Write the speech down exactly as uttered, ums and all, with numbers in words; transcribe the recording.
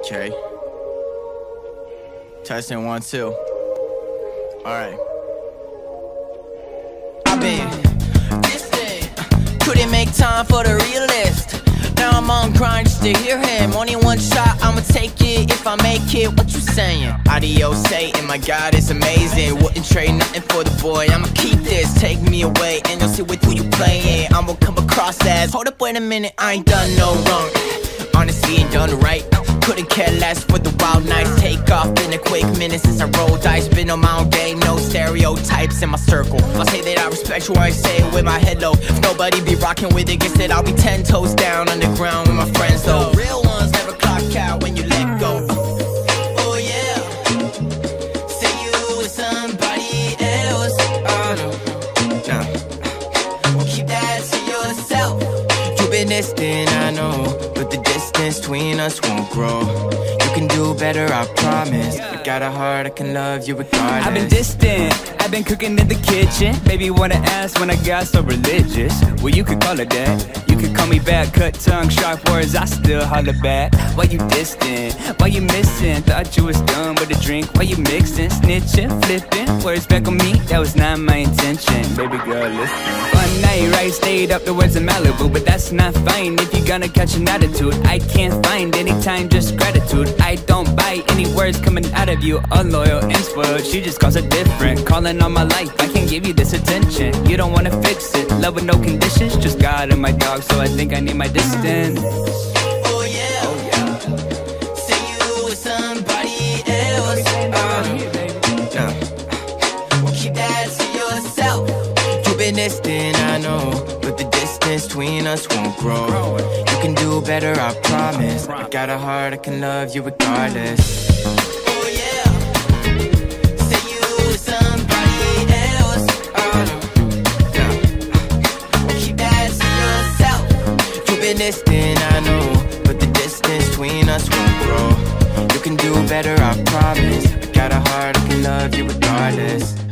Okay. Testing one, two. All right. I've been distant, couldn't make time for the realist. Now I'm on grind just to hear him. Only one shot, I'ma take it. If I make it, what you saying? Adios, Satan, my God is amazing. Wouldn't trade nothing for the boy, I'ma keep this. Take me away and you'll see with who you playing. I'ma come across as, hold up, wait a minute, I ain't done no wrong. Honestly, ain't done right. Couldn't care less for the wild nights. Take off, been a quick minute since I rolled dice. Been on my own game, no stereotypes in my circle. I'll say that I respect you, I say it with my head low. If nobody be rocking with it, guess that I'll be ten toes down underground with my friends though. Real ones never clock out when you let go. Oh yeah, see you with somebody else. I know, nah, well, keep that to yourself. You've been distant, I know, but the distance between us won't grow. You can do better, I promise. I got a heart, I can love you regardless. I've been distant, I've been cooking in the kitchen. Baby wanna ask when I got so religious. Well, you could call it that. You could call me back, cut tongue, sharp words, I still holler back. Why you distant? Why you missing? Thought you was done with a drink. Why you mixing? Snitching, flipping words back on me, that was not my intention. Baby girl, listen. One night, right, stayed up the words in Malibu. But that's not fine if you're gonna catch an attitude. I can't find any time, just gratitude. I don't buy any words coming out of you. Unloyal and spoiled, she just calls it different. Calling on my life, I can't give you this attention. You don't wanna fix it, love with no conditions. Just God and my dog, so I think I need my distance. Oh yeah, oh, yeah. See you with somebody else. uh, nah. Well, keep that to yourself. You've been distant, I know, but the distance between us won't grow. You can do better, I promise. I got a heart, I can love you regardless. Distant, I know, but the distance between us won't grow. You can do better, I promise. I got a heart, I can love you regardless.